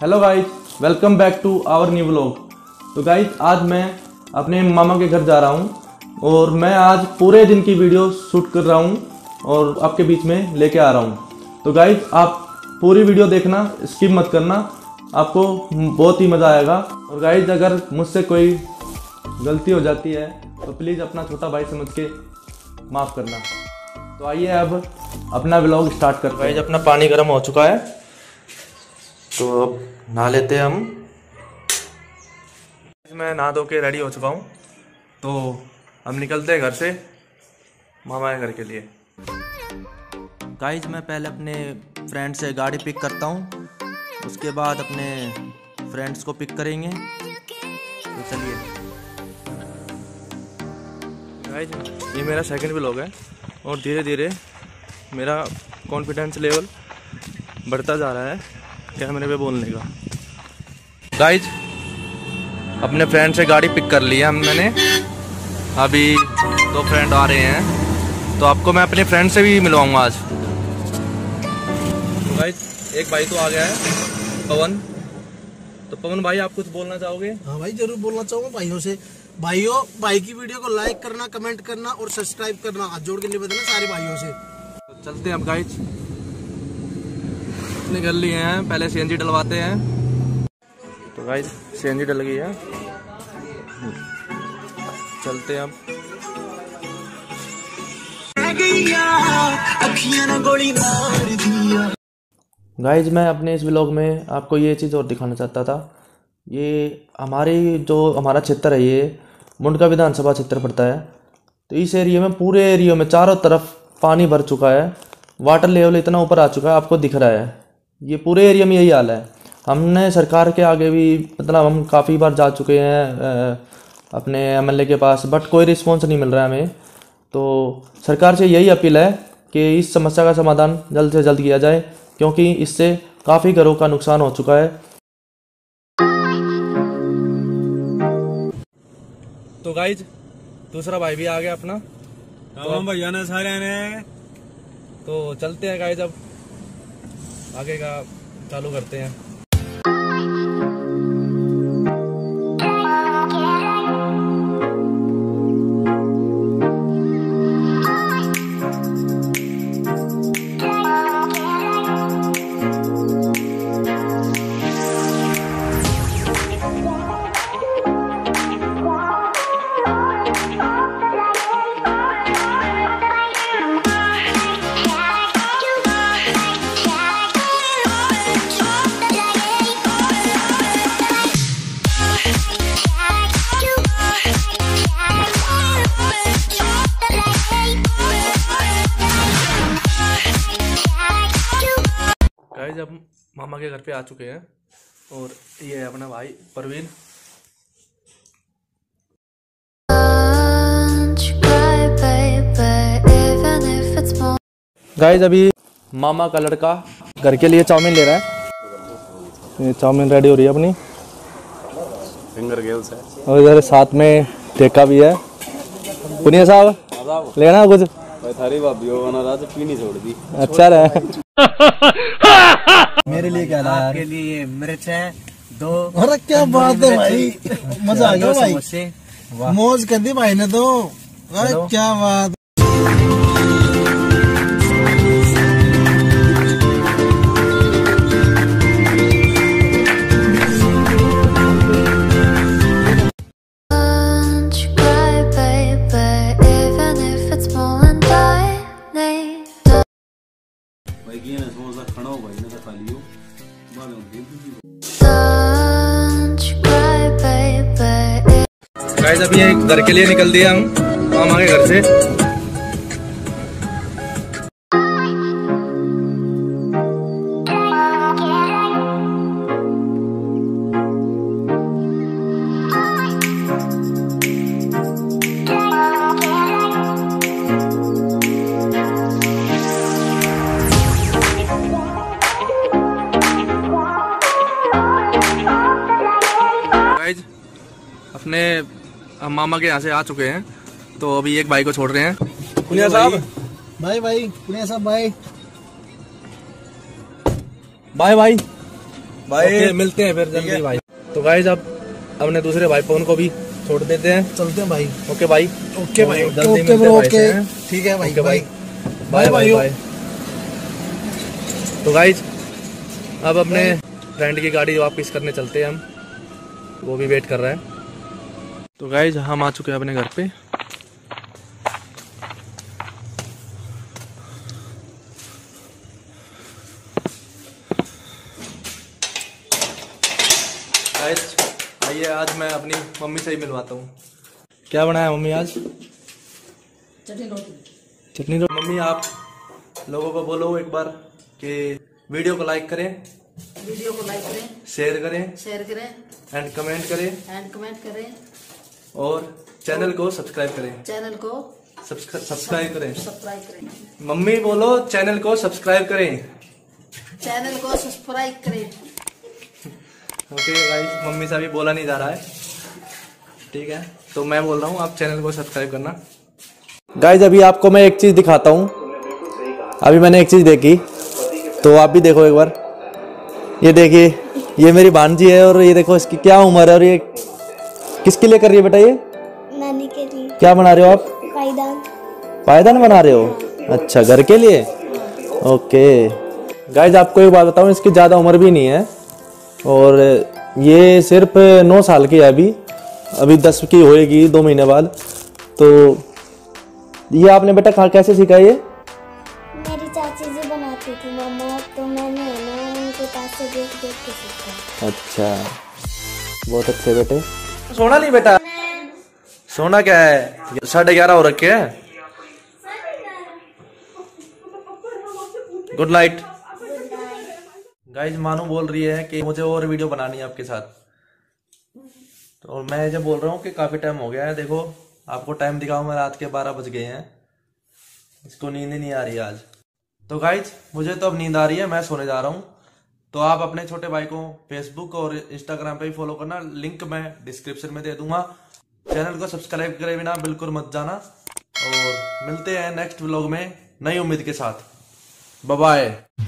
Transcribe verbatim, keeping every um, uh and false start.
Hello guys, welcome back to our new vlog. तो guys, आज मैं अपने मामा के घर जा रहा हूँ और मैं आज पूरे दिन की वीडियो शूट कर रहा हूँ और आपके बीच में लेके आ रहा हूँ। तो गाइस, आप पूरी वीडियो देखना, स्किप मत करना, आपको बहुत ही मज़ा आएगा। और गाइस, अगर मुझसे कोई गलती हो जाती है तो प्लीज़ अपना छोटा भाई समझ के माफ़ करना। तो आइए अब अपना व्लॉग स्टार्ट करते हैं। गाइस, अपना पानी गर्म हो चुका है तो अब नहा लेते हैं हम। मैं नहा धो के रेडी हो चुका हूँ तो हम निकलते हैं घर से मामा के घर के लिए। गाइस, मैं पहले अपने फ्रेंड से गाड़ी पिक करता हूँ, उसके बाद अपने फ्रेंड्स को पिक करेंगे। तो चलिए गाइस, ये मेरा सेकंड व्लॉग है और धीरे धीरे मेरा कॉन्फिडेंस लेवल बढ़ता जा रहा है कैमरे पे बोलने का। गाइस, अपने फ्रेंड से गाड़ी पिक कर ली है हमने, अभी दो फ्रेंड आ रहे हैं तो आपको मैं अपने फ्रेंड से भी मिलवाऊंगा आज। तो गाइस, एक भाई तो आ गया है, पवन। तो पवन भाई, आप कुछ बोलना चाहोगे? हाँ भाई, जरूर बोलना चाहूँगा भाइयों से। भाइयों, भाई की वीडियो को लाइक करना, कमेंट करना और सब्सक्राइब करना, हाथ जोड़ के निवेदन है सारे भाइयों से। तो चलते हैं अब गाइस, निकल लिए हैं, पहले सी एन जी डलवाते हैं। तो गाइस, सी एन जी डल गई है, चलते हैं अब। गाइस, मैं अपने इस व्लॉग में आपको ये चीज़ और दिखाना चाहता था। ये हमारी जो हमारा क्षेत्र है, ये मुंडका विधानसभा क्षेत्र पड़ता है। तो इस एरिया में, पूरे एरिया में चारों तरफ पानी भर चुका है, वाटर लेवल इतना ऊपर आ चुका है, आपको दिख रहा है। ये पूरे एरिया में यही हाल है। हमने सरकार के आगे भी, मतलब हम काफ़ी बार जा चुके हैं अपने एम एल ए के पास, बट कोई रिस्पॉन्स नहीं मिल रहा है हमें। तो सरकार से यही अपील है कि इस समस्या का समाधान जल्द से जल्द किया जाए, क्योंकि इससे काफ़ी घरों का नुकसान हो चुका है। तो गाइज, दूसरा भाई भी आ गया अपना, तमाम भैया ने सारे ने। तो चलते हैं गाइज, अब आगे का चालू करते हैं। गाइस, अब मामा के घर पे आ चुके हैं और ये है अपना भाई परवीन। गाइस, अभी मामा का लड़का घर के लिए चाउमीन ले रहा है। ये चाउमीन रेडी हो रही है अपनी, फिंगर गेल्स है और इधर साथ में ठेका भी है। पुनिया साहब, लेना कुछ? थारी भाभी हो ना, रात पीनी छोड़ दी। अच्छा रहा। मेरे लिए क्या लाया? आपके लिए मिर्च है दो। अरे क्या बात है भाई, मजा आ गया भाई, मौज कर दी भाई ने तो। अरे क्या बात। गाइस, अभी घर के लिए निकल दिया हम मामा के घर से। गाइस, अपने हम मामा के यहाँ से आ चुके हैं तो अभी एक भाई को छोड़ रहे हैं। पुनिया साहब, भाई भाई, पुनिया साहब भाई, बाय भाई, भाई मिलते हैं फिर जल्दी भाई। तो गाइस अब अपने दूसरे भाई फोन को भी छोड़ देते हैं, चलते हैं भाई। ओके भाई, ओके भाई, ओके ठीक है भाई, भाई बाय बाय। तो गाइस अब अपने फ्रेंड की गाड़ी वापस करने चलते हैं हम, वो भी वेट कर रहा है। तो गाइस हम आ चुके हैं अपने घर पे। गाइस आइए, आज मैं अपनी मम्मी से ही मिलवाता हूँ। क्या बनाया मम्मी आज? चटनी रोटी। चटनी रोटी। मम्मी आप लोगों को बोलो एक बार कि वीडियो को लाइक करें, वीडियो को लाइक करें, शेयर करें, शेयर करें, एंड कमेंट करें, एंड कमेंट करें, और चैनल को सब्सक्राइब करें, चैनल को सब्सक्राइब करें, सब्सक्राइब करें। मम्मी बोलो चैनल को सब्सक्राइब करें, चैनल को सब्सक्राइब करें। ओके गाइस, मम्मी से अभी बोला नहीं जा रहा है, ठीक है, तो मैं बोल रहा हूँ, आप चैनल को सब्सक्राइब करना। गाइस अभी आपको मैं एक चीज़ दिखाता हूँ, अभी मैंने एक चीज़ देखी, तो आप भी देखो एक बार। ये देखिए, ये मेरी भांजी है, और ये देखो इसकी क्या उम्र है, और ये किसके लिए कर रही है बेटा? ये नानी के लिए। क्या बना रहे हो आप? पायदान। पायदान बना रहे हो? अच्छा, घर के लिए। ओके गाइस आपको एक बात बताऊँ, इसकी ज़्यादा उम्र भी नहीं है, और ये सिर्फ नौ साल की है अभी, अभी दस की होएगी दो महीने बाद। तो ये आपने बेटा कहाँ कैसे सीखा? ये मेरी चाची जी बनाती थी मम्मा, तो मैंने उनके पास से देख देख के सीखा। अच्छा, बहुत अच्छे बेटे। सोना नहीं बेटा, सोना क्या है, साढ़े ग्यारह हो रखे है। Good night. गाइज मानू बोल रही है कि मुझे और वीडियो बनानी है आपके साथ, और मैं जब बोल रहा हूँ कि काफ़ी टाइम हो गया है। देखो आपको टाइम दिखाऊँ मैं, रात के बारह बज गए हैं, इसको नींद ही नहीं आ रही आज। तो गाइज मुझे तो अब नींद आ रही है, मैं सोने जा रहा हूँ। तो आप अपने छोटे भाई को फेसबुक और इंस्टाग्राम पे भी फॉलो करना, लिंक मैं डिस्क्रिप्शन में दे दूंगा। चैनल को सब्सक्राइब करे बिना बिल्कुल मत जाना, और मिलते हैं नेक्स्ट व्लॉग में नई उम्मीद के साथ। बाय।